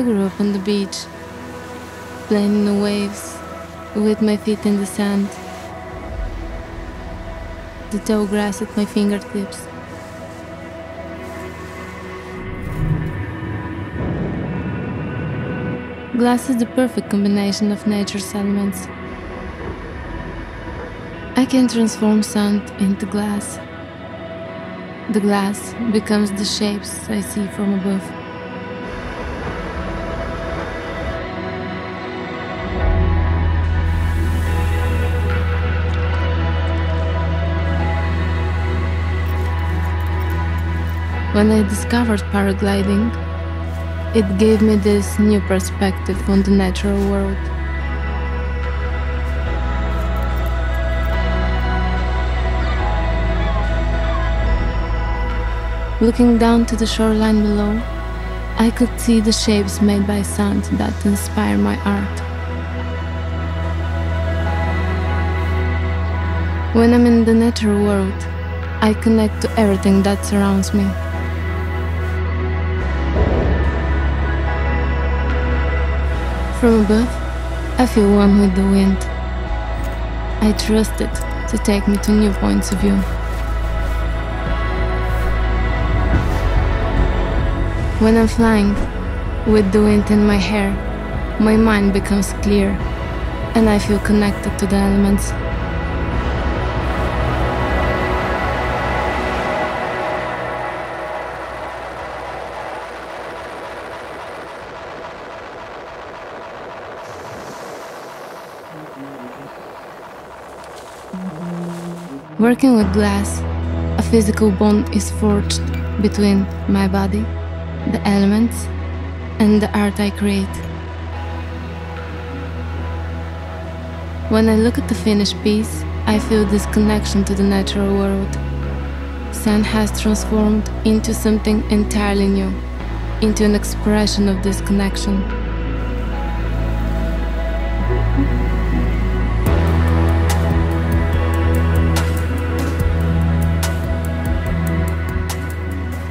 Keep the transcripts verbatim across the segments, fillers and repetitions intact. I grew up on the beach, playing in the waves, with my feet in the sand, the tall grass at my fingertips. Glass is the perfect combination of nature's elements. I can transform sand into glass. The glass becomes the shapes I see from above. When I discovered paragliding, it gave me this new perspective on the natural world. Looking down to the shoreline below, I could see the shapes made by sand that inspire my art. When I'm in the natural world, I connect to everything that surrounds me. From above, I feel one with the wind. I trust it to take me to new points of view. When I'm flying, with the wind in my hair, my mind becomes clear, and I feel connected to the elements. Working with glass, a physical bond is forged between my body, the elements, and the art I create. When I look at the finished piece, I feel this connection to the natural world. Sand has transformed into something entirely new, into an expression of this connection.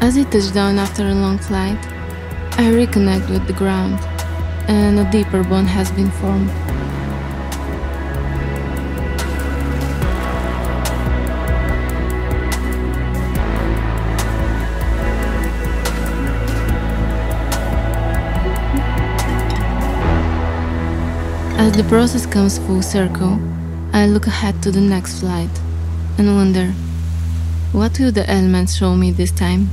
As I touch down after a long flight, I reconnect with the ground, and a deeper bond has been formed. As the process comes full circle, I look ahead to the next flight and wonder, what will the elements show me this time?